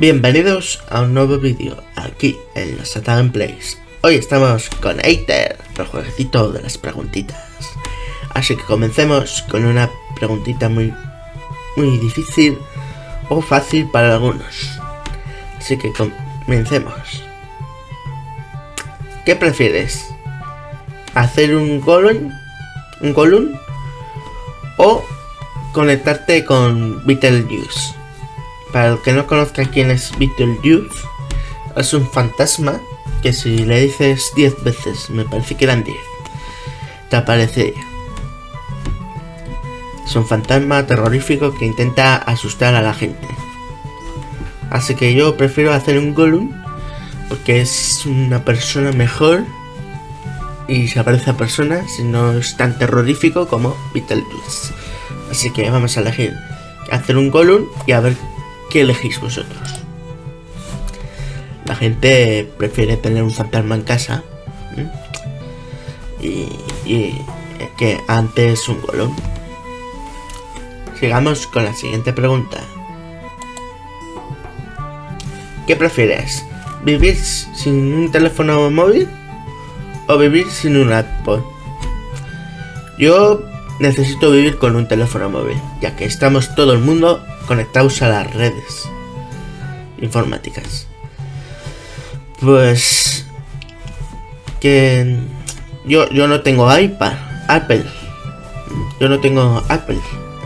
Bienvenidos a un nuevo vídeo aquí en LASATA Plays. Hoy estamos con Aether, el jueguecito de las preguntitas. Así que comencemos con una preguntita muy difícil o fácil para algunos. Así que comencemos. ¿Qué prefieres? ¿Hacer un Gollum o conectarte con Beetlejuice? Para el que no conozca quién es Beetlejuice, es un fantasma que si le dices 10 veces, me parece que eran 10, te aparecería. Es un fantasma terrorífico que intenta asustar a la gente. Así que yo prefiero hacer un Gollum, porque es una persona mejor y se aparece a personas y no es tan terrorífico como Beetlejuice. Así que vamos a elegir hacer un Gollum y a ver qué elegís vosotros. La gente prefiere tener un fantasma en casa y que antes un Gollum. Sigamos con la siguiente pregunta. ¿Qué prefieres? ¿Vivir sin un teléfono móvil o vivir sin un iPod? Yo necesito vivir con un teléfono móvil, ya que estamos todo el mundo conectados a las redes informáticas. Pues que yo no tengo Apple,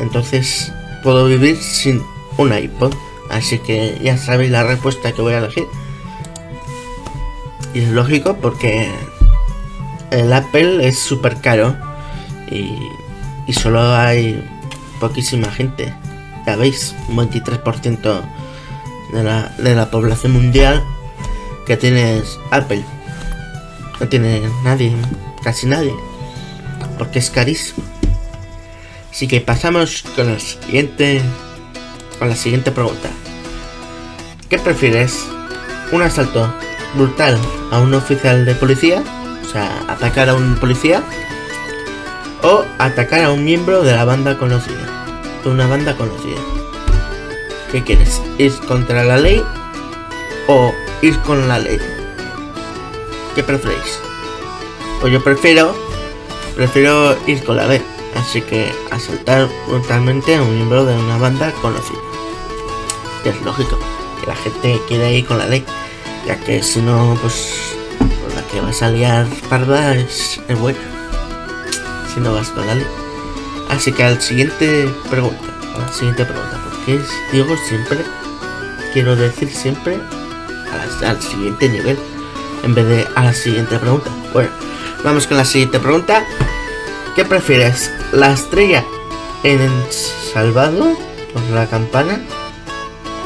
entonces puedo vivir sin un iPod. Así que ya sabéis la respuesta que voy a elegir, y es lógico porque el Apple es súper caro y solo hay poquísima gente. Ya veis, un 23% de la población mundial que tiene Apple. No tiene nadie, casi nadie, porque es carísimo. Así que pasamos con la siguiente pregunta. ¿Qué prefieres? ¿Un asalto brutal a un oficial de policía? O sea, atacar a un policía, o atacar a un miembro de la banda conocida. Una banda conocida. ¿Qué quieres? ¿Ir contra la ley o ir con la ley? ¿Qué preferís? Pues yo prefiero ir con la ley, así que asaltar brutalmente a un miembro de una banda conocida. Es lógico que la gente quiera ir con la ley, ya que si no, pues con la que vas a liar parda es buena si no vas con la ley. Así que a la siguiente pregunta, porque digo siempre, quiero decir siempre al siguiente nivel, en vez de a la siguiente pregunta. Bueno, vamos con la siguiente pregunta. ¿Qué prefieres? ¿La estrella en El Salvador, con la campana,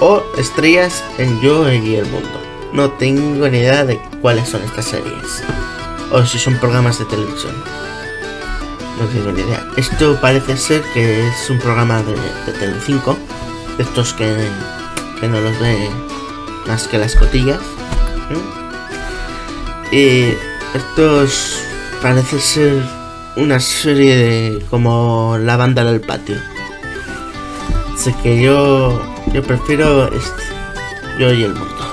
o estrellas en Yo y el Mundo? No tengo ni idea de cuáles son estas series, o si son programas de televisión. No tengo ni idea. Esto parece ser que es un programa de Tele5, de estos que no los ve más que las cotillas. Y estos parece ser una serie de como La Banda del Patio. Así que yo prefiero Yo y el Mundo.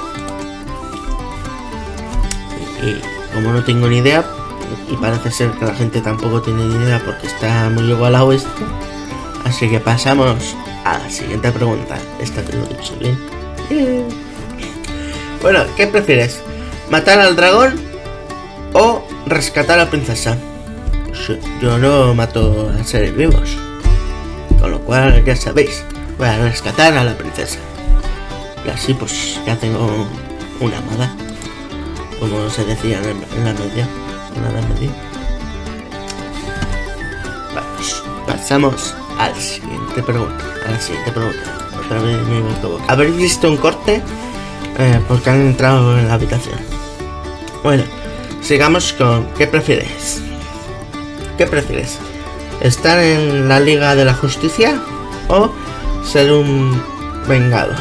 Y como no tengo ni idea, y parece ser que la gente tampoco tiene ni idea porque está muy igualado esto. Así que pasamos a la siguiente pregunta. Esta te lo he dicho bien. Bueno, ¿qué prefieres? ¿Matar al dragón o rescatar a la princesa? Yo no mato a seres vivos, con lo cual ya sabéis, voy a rescatar a la princesa. Y así pues ya tengo una amada, como se decía en la media. Vamos, pasamos a la siguiente pregunta. Otra vez me voy a equivocar. ¿Habéis visto un corte? Porque han entrado en la habitación. Bueno, sigamos con ¿qué prefieres? ¿Qué prefieres? ¿Estar en la Liga de la Justicia o ser un vengado?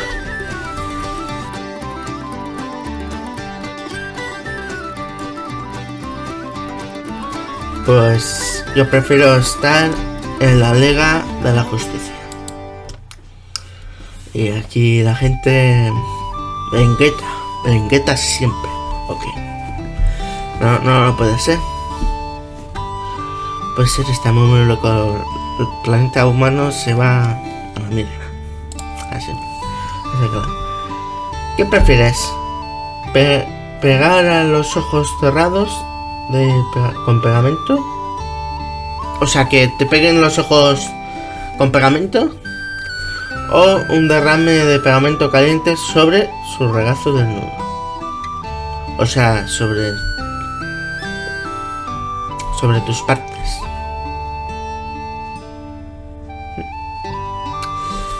Pues yo prefiero estar en la Liga de la Justicia. Y aquí la gente Berengueta, berengueta siempre. Ok. No, no, no puede ser. Puede ser, estamos muy locos. El planeta humano se va a la mierda. Así. Así que va. ¿Qué prefieres? ¿Pegar a los ojos cerrados con pegamento? O sea, que te peguen los ojos con pegamento. O un derrame de pegamento caliente sobre su regazo desnudo. O sea, sobre tus partes.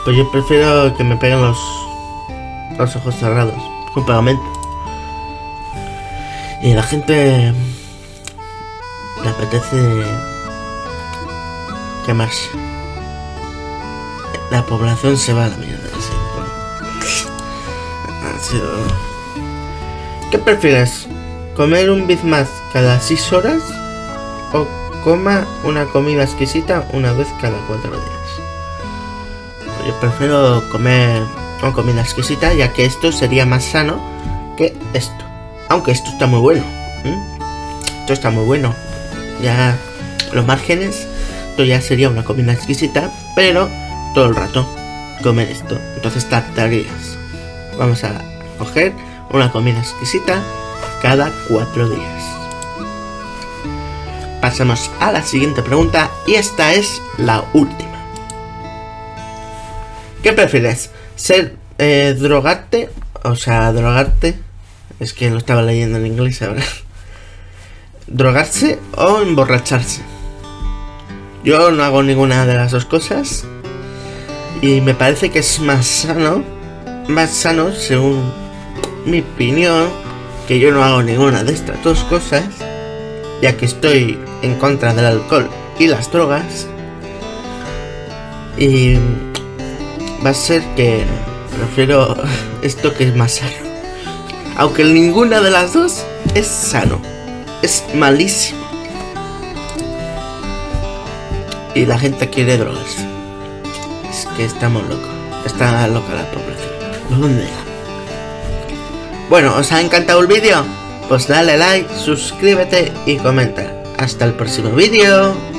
Pues yo prefiero que me peguen los ojos cerrados con pegamento. Y la gente le apetece quemarse. La población se va a la mierda. Así, bueno. Así, bueno. ¿Qué prefieres? ¿Comer un Big Mac cada 6 horas? ¿O coma una comida exquisita una vez cada 4 días? Pues yo prefiero comer una comida exquisita, ya que esto sería más sano que esto. Aunque esto está muy bueno. Esto está muy bueno. Ya los márgenes, esto ya sería una comida exquisita, pero todo el rato comer esto, entonces tartarías. Vamos a coger una comida exquisita cada 4 días. Pasamos a la siguiente pregunta, y esta es la última. ¿Qué prefieres? ¿Ser drogarte? O sea, drogarte, es que lo estaba leyendo en inglés ahora. ¿Drogarse o emborracharse? Yo no hago ninguna de las dos cosas. Y me parece que es más sano, según mi opinión, que yo no hago ninguna de estas dos cosas, ya que estoy en contra del alcohol y las drogas. Y va a ser que prefiero esto, que es más sano. Aunque ninguna de las dos es sano, es malísimo. Y la gente quiere drogarse. Que estamos locos. Está loca la población. ¿Dónde? Bueno, ¿os ha encantado el vídeo? Pues dale like, suscríbete y comenta. Hasta el próximo vídeo.